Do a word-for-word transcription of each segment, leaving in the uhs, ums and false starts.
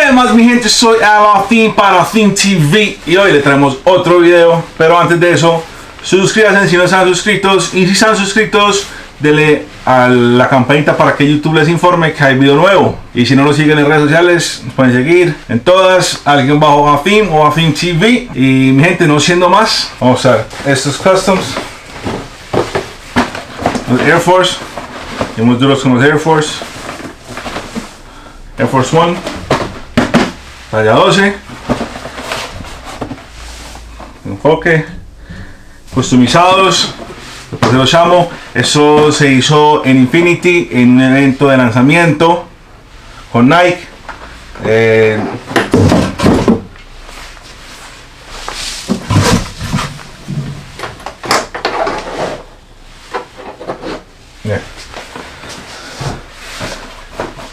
¿Qué más, mi gente? Soy Al Athim para Athim T V y hoy le traemos otro video. Pero antes de eso, suscríbanse si no están suscritos, y si están suscritos, denle a la campanita para que YouTube les informe que hay video nuevo. Y si no lo siguen en redes sociales, nos pueden seguir en todas, alguien bajo Athim o Athim T V. Y mi gente, no siendo más, vamos a usar estos customs, los Air Force, y muy duros con los Air Force, Air Force One, talla doce, enfoque, customizados, después de los Shamo. Eso se hizo en Infinity, en un evento de lanzamiento con Nike. Eh,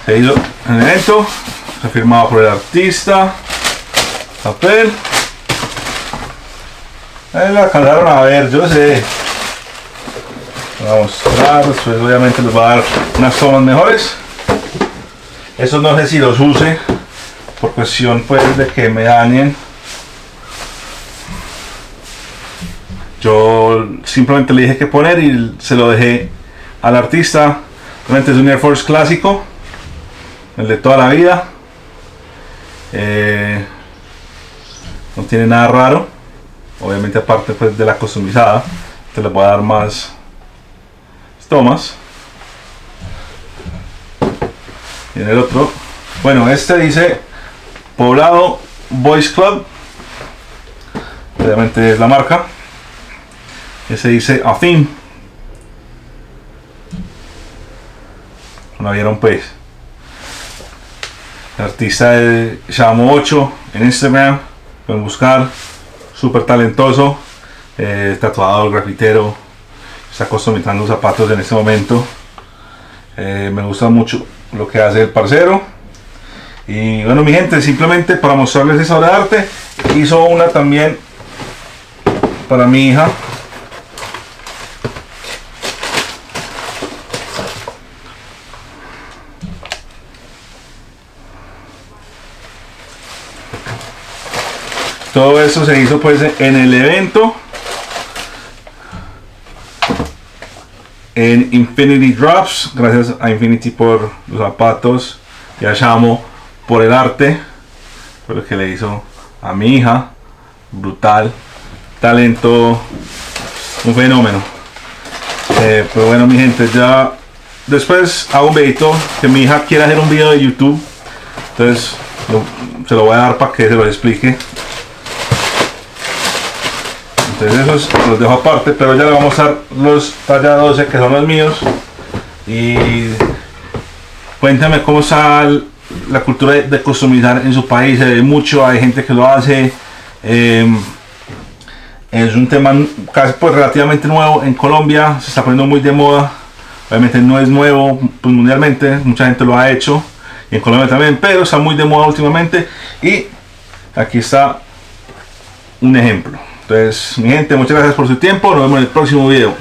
se hizo en el evento, firmado por el artista, papel. Ahí la alcanzaron a ver, yo sé. Voy a mostrar, pues obviamente les va a dar unas tomas mejores. Eso no sé si los use por cuestión pues de que me dañen. Yo simplemente le dije que poner y se lo dejé al artista. Realmente es un Air Force clásico, el de toda la vida. Eh, no tiene nada raro, obviamente, aparte pues de la customizada. Te les voy a dar más tomas. Y en el otro, bueno, este dice Poblado Boys Club, obviamente es la marca. Ese dice Athim, no vieron pues. El artista es Shamo ocho en Instagram, pueden buscar, súper talentoso, eh, tatuador, grafitero, está customizando zapatos en este momento. Eh, me gusta mucho lo que hace el parcero. Y bueno, mi gente, simplemente para mostrarles esa obra de arte, hizo una también para mi hija. Todo eso se hizo pues en el evento, en Infinity Drops. Gracias a Infinity por los zapatos y a Shamo por el arte, por lo que le hizo a mi hija. Brutal, talento, un fenómeno. Eh, pero bueno, mi gente, ya después hago un videito que mi hija quiere hacer un video de YouTube. Entonces lo, se lo voy a dar para que se lo explique. Entonces esos los dejo aparte, pero ya le vamos a dar los talla doce, que son los míos. Y cuéntame cómo está la cultura de customizar en su país. Se ve mucho, hay gente que lo hace. Eh, es un tema casi pues relativamente nuevo en Colombia, se está poniendo muy de moda. Obviamente no es nuevo pues, mundialmente, mucha gente lo ha hecho, y en Colombia también, pero está muy de moda últimamente. Y aquí está un ejemplo. Entonces, mi gente, muchas gracias por su tiempo. Nos vemos en el próximo video.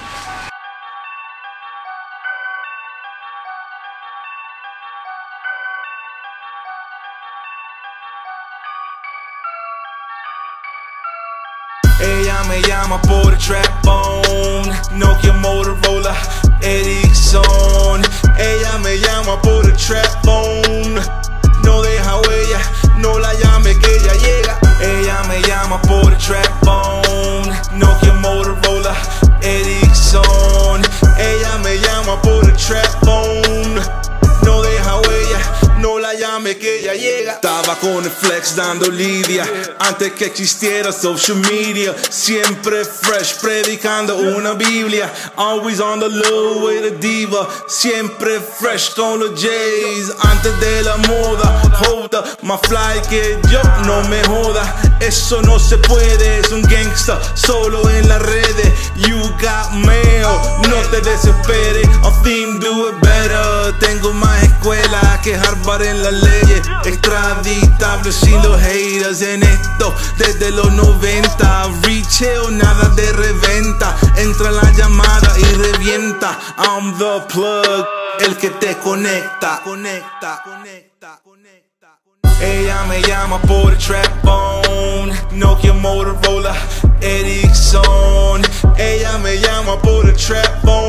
Ella me llama por el trap phone, Nokia, Motorola, Ericsson. Ella me llama por el trap phone, no deja huella, no la llame que ella llega. Ella me llama por el trap phone, Nokia, Motorola, Ericsson. Ella me llama por el trap phone, no deja huella, no la llame que ella llega. Estaba con el flex dando lidia, antes que existiera social media. Siempre fresh, predicando una Biblia. Always on the low with a diva. Siempre fresh con los J's, antes de la moda. Hold up, más fly que yo, no me joda. Eso no se puede, es un gangsta, solo en las redes. You got mail, no te desesperes. Athim do it better. Tengo más escuela que Harvard en las leyes. Extraditable sin los haters en esto desde los noventa. Retail, nada de reventa. Entra la llamada y revienta. I'm the plug, el que te conecta. Conecta, conecta, conecta. Ella me llama por el trap phone, Nokia, Motorola, Ericsson. Ella me llama por el trap phone.